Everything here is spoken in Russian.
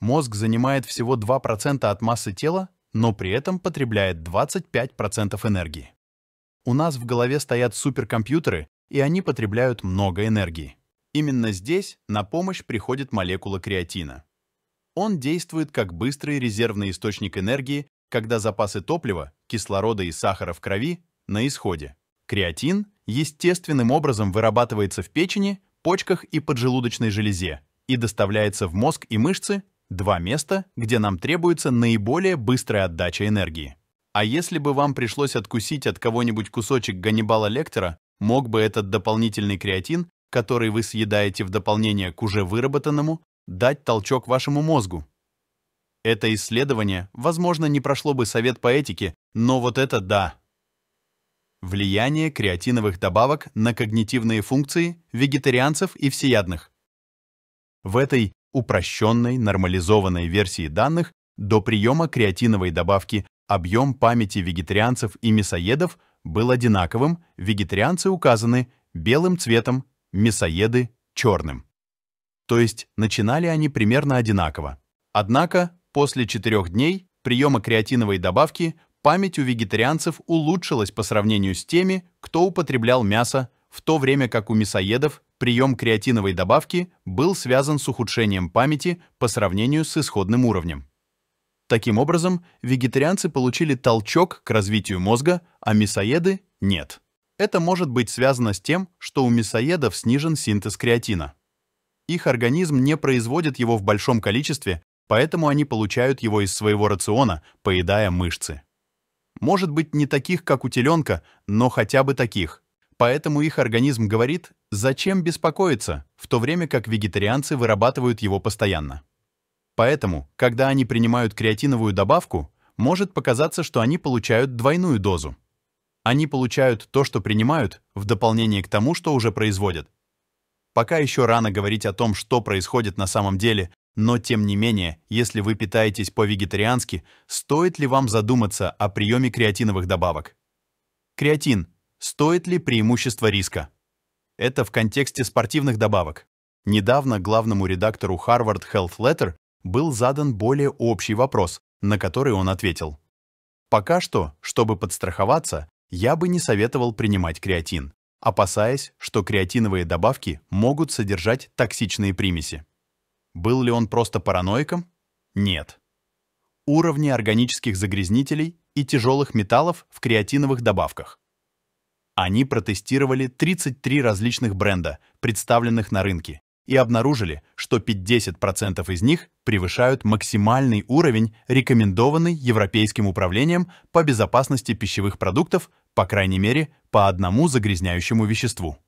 мозг занимает всего 2% от массы тела, но при этом потребляет 25% энергии. У нас в голове стоят суперкомпьютеры, и они потребляют много энергии. Именно здесь на помощь приходит молекула креатина. Он действует как быстрый резервный источник энергии, когда запасы топлива, кислорода и сахара в крови на исходе. Креатин естественным образом вырабатывается в печени, почках и поджелудочной железе и доставляется в мозг и мышцы, два места, где нам требуется наиболее быстрая отдача энергии. А если бы вам пришлось откусить от кого-нибудь кусочек Ганнибала Лектера, мог бы этот дополнительный креатин, который вы съедаете в дополнение к уже выработанному, дать толчок вашему мозгу. Это исследование, возможно, не прошло бы совет по этике, но вот это да! Влияние креатиновых добавок на когнитивные функции вегетарианцев и всеядных. В этой упрощенной, нормализованной версии данных до приема креатиновой добавки объем памяти вегетарианцев и мясоедов был одинаковым, вегетарианцы указаны белым цветом, мясоеды – черным. То есть начинали они примерно одинаково. Однако после 4 дней приема креатиновой добавки память у вегетарианцев улучшилась по сравнению с теми, кто употреблял мясо, в то время как у мясоедов прием креатиновой добавки был связан с ухудшением памяти по сравнению с исходным уровнем. Таким образом, вегетарианцы получили толчок к развитию мозга, а мясоеды – нет. Это может быть связано с тем, что у мясоедов снижен синтез креатина. Их организм не производит его в большом количестве, поэтому они получают его из своего рациона, поедая мышцы. Может быть, не таких, как у теленка, но хотя бы таких. Поэтому их организм говорит, зачем беспокоиться, в то время как вегетарианцы вырабатывают его постоянно. Поэтому, когда они принимают креатиновую добавку, может показаться, что они получают двойную дозу. Они получают то, что принимают, в дополнение к тому, что уже производят. Пока еще рано говорить о том, что происходит на самом деле, но тем не менее, если вы питаетесь по-вегетариански, стоит ли вам задуматься о приеме креатиновых добавок? Креатин. Стоит ли преимущество риска? Это в контексте спортивных добавок. Недавно главному редактору Harvard Health Letter был задан более общий вопрос, на который он ответил. Пока что, чтобы подстраховаться, я бы не советовал принимать креатин, опасаясь, что креатиновые добавки могут содержать токсичные примеси. Был ли он просто параноиком? Нет. Уровни органических загрязнителей и тяжелых металлов в креатиновых добавках. Они протестировали 33 различных бренда, представленных на рынке, и обнаружили, что 50% из них превышают максимальный уровень, рекомендованный Европейским управлением по безопасности пищевых продуктов, по крайней мере, по одному загрязняющему веществу.